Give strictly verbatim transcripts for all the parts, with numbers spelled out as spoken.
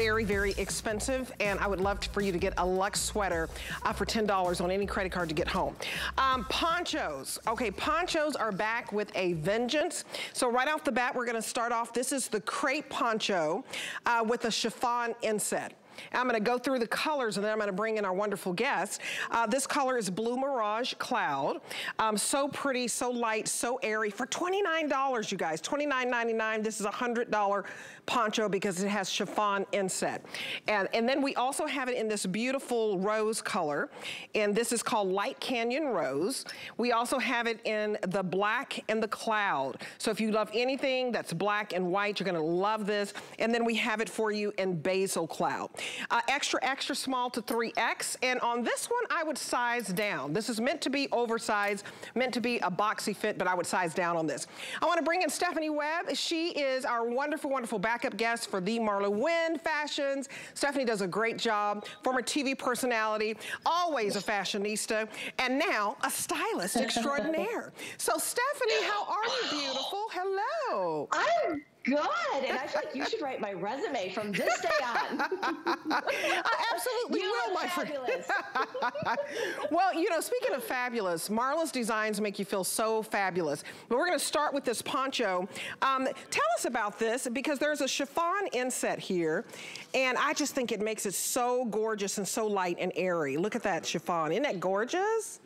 very, very expensive, and I would love for you to get a Luxe sweater uh, for ten dollars on any credit card to get home. Um, ponchos. Okay, ponchos are back with a vengeance. So right off the bat, we're gonna start off, this is the crepe poncho uh, with a chiffon inset. I'm gonna go through the colors and then I'm gonna bring in our wonderful guest. Uh, this color is Blue Mirage Cloud. Um, so pretty, so light, so airy for twenty-nine dollars, you guys, twenty-nine ninety-nine. This is a one hundred dollar poncho because it has chiffon inset. And, and then we also have it in this beautiful rose color. And this is called Light Canyon Rose. We also have it in the black and the cloud. So if you love anything that's black and white, you're gonna love this. And then we have it for you in Basil Cloud. Uh, extra, extra small to three X. And on this one, I would size down. This is meant to be oversized, meant to be a boxy fit, but I would size down on this. I want to bring in Stephanie Webb. She is our wonderful, wonderful backup guest for the Marla Wynn Fashions. Stephanie does a great job. Former T V personality, always a fashionista, and now a stylist extraordinaire. So Stephanie, how are you, beautiful? Hello. I'm good, and I feel like you should write my resume from this day on. I absolutely you will, my fabulous. friend. Well, you know, speaking of fabulous, Marla's designs make you feel so fabulous. But we're going to start with this poncho. Um, tell us about this, because there's a chiffon inset here, and I just think it makes it so gorgeous and so light and airy. Look at that chiffon. Isn't that gorgeous?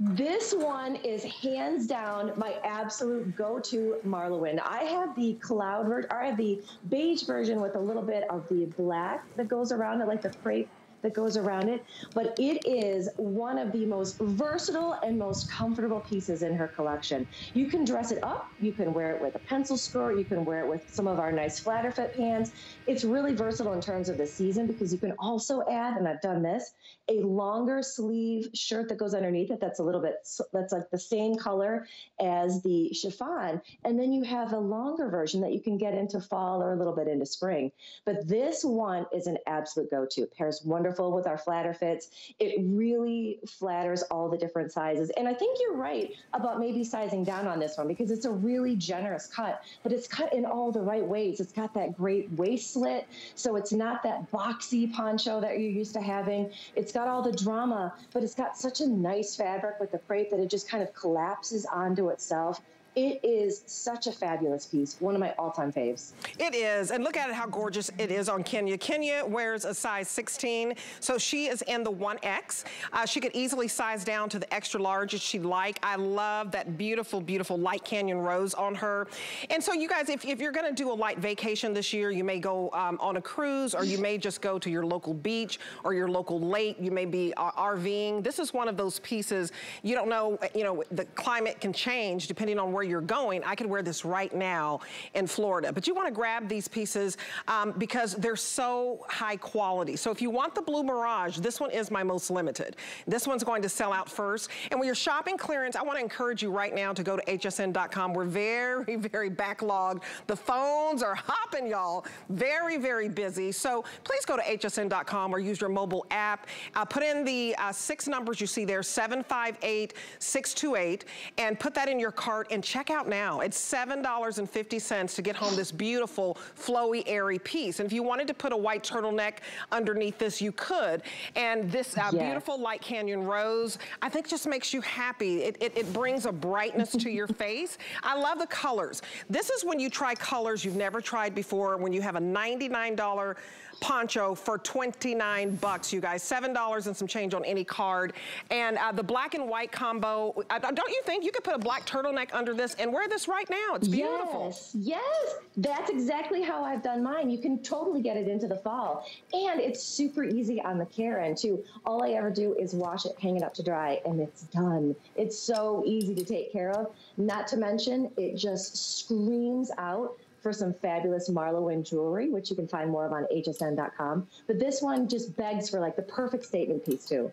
This one is hands down my absolute go-to Marla Wynn. I have the cloud version, or I have the beige version with a little bit of the black that goes around it, like the crepe that goes around it. But it is one of the most versatile and most comfortable pieces in her collection. You can dress it up, you can wear it with a pencil skirt, you can wear it with some of our nice flatter fit pants. It's really versatile in terms of the season, because you can also add, and I've done this, a longer sleeve shirt that goes underneath it that's a little bit, that's like the same color as the chiffon. And then you have a longer version that you can get into fall or a little bit into spring. But this one is an absolute go-to. It pairs wonderful with our flatter fits. It really flatters all the different sizes. And I think you're right about maybe sizing down on this one, because it's a really generous cut, but it's cut in all the right ways. It's got that great waist slit, so it's not that boxy poncho that you're used to having. It's got all the drama, but it's got such a nice fabric with the crepe that it just kind of collapses onto itself. It is such a fabulous piece, one of my all-time faves. It is, and look at it, how gorgeous it is on Kenya. Kenya wears a size sixteen, so she is in the one X. Uh, she could easily size down to the extra large if she'd like. I love that beautiful, beautiful Light Canyon Rose on her. And so you guys, if, if you're gonna do a light vacation this year, you may go um, on a cruise, or you may just go to your local beach or your local lake. You may be uh, RVing. This is one of those pieces, you don't know, you know, the climate can change depending on where you're going. I could wear this right now in Florida, but you want to grab these pieces um, because they're so high quality. So if you want the Blue Mirage, this one is my most limited. This one's going to sell out first. And when you're shopping clearance, I want to encourage you right now to go to H S N dot com. We're very, very backlogged. The phones are hopping, y'all. Very, very busy. So please go to H S N dot com or use your mobile app. Uh, put in the uh, six numbers you see there, seven five eight, six two eight, and put that in your cart and check Check out now. It's seven dollars and fifty cents to get home this beautiful, flowy, airy piece. And if you wanted to put a white turtleneck underneath this, you could. And this uh, yeah. beautiful Light Canyon Rose, I think just makes you happy. It, it, it brings a brightness to your face. I love the colors. This is when you try colors you've never tried before, when you have a ninety-nine dollar poncho for twenty-nine bucks, you guys. seven dollars and some change on any card. And uh, the black and white combo, uh, don't you think you could put a black turtleneck under this and wear this right now? It's beautiful. Yes, yes, that's exactly how I've done mine. You can totally get it into the fall, and it's super easy on the Karen too. All I ever do is wash it, hang it up to dry, and it's done. It's so easy to take care of, not to mention it just screams out for some fabulous Marla Wynn jewelry, which you can find more of on H S N dot com. But this one just begs for like the perfect statement piece too.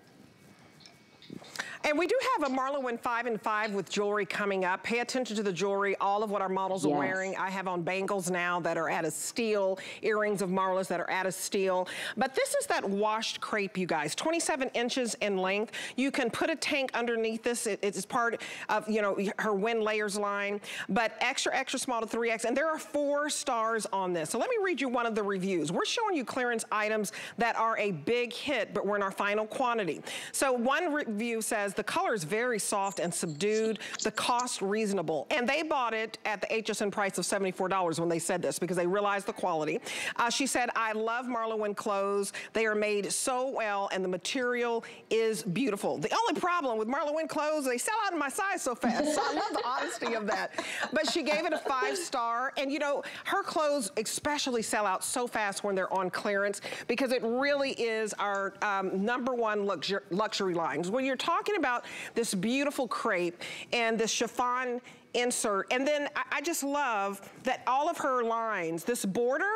And we do have a Marla Wynn five and five with jewelry coming up. Pay attention to the jewelry, all of what our models yes. are wearing. I have on bangles now that are at a steal, earrings of Marla's that are at a steal. But this is that washed crepe, you guys, twenty-seven inches in length. You can put a tank underneath this. It, it's part of, you know, her WynneLayers line, but extra, extra small to three X. And there are four stars on this. So let me read you one of the reviews. We're showing you clearance items that are a big hit, but we're in our final quantity. So one review says, the color is very soft and subdued, the cost reasonable. And they bought it at the H S N price of seventy-four dollars when they said this, because they realized the quality. Uh, she said, I love Marla Wynn clothes. They are made so well, and the material is beautiful. The only problem with Marla Wynn clothes, they sell out in my size so fast. So I love the honesty of that. But she gave it a five star. And you know, her clothes especially sell out so fast when they're on clearance, because it really is our um, number one luxury, luxury lines. When you're talking about this beautiful crepe and this chiffon insert, and then I, I just love that all of her lines, this border,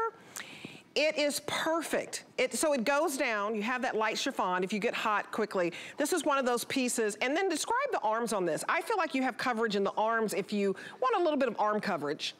it is perfect. It, so it goes down, you have that light chiffon if you get hot quickly. This is one of those pieces. And then describe the arms on this. I feel like you have coverage in the arms if you want a little bit of arm coverage.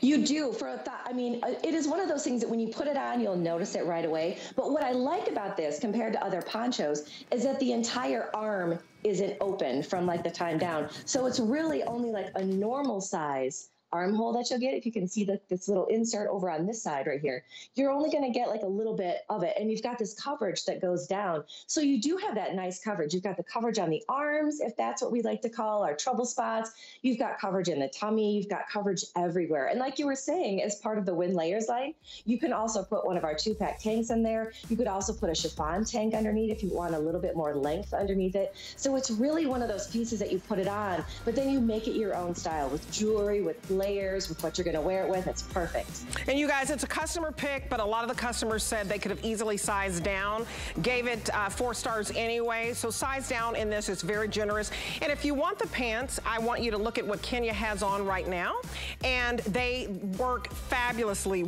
You do for a thought. I mean, it is one of those things that when you put it on, you'll notice it right away. But what I like about this compared to other ponchos is that the entire arm isn't open from like the time down. So it's really only like a normal size armhole that you'll get. If you can see the, this little insert over on this side right here, you're only going to get like a little bit of it. And you've got this coverage that goes down. So you do have that nice coverage. You've got the coverage on the arms, if that's what we like to call our trouble spots. You've got coverage in the tummy. You've got coverage everywhere. And like you were saying, as part of the WynneLayers line, you can also put one of our two-pack tanks in there. You could also put a chiffon tank underneath if you want a little bit more length underneath it. So it's really one of those pieces that you put it on, but then you make it your own style with jewelry, with layers, with what you're going to wear it with. It's perfect. And you guys, it's a customer pick, but a lot of the customers said they could have easily sized down, gave it uh, four stars anyway. So size down in this is very generous. And if you want the pants, I want you to look at what Kenya has on right now, and they work fabulously.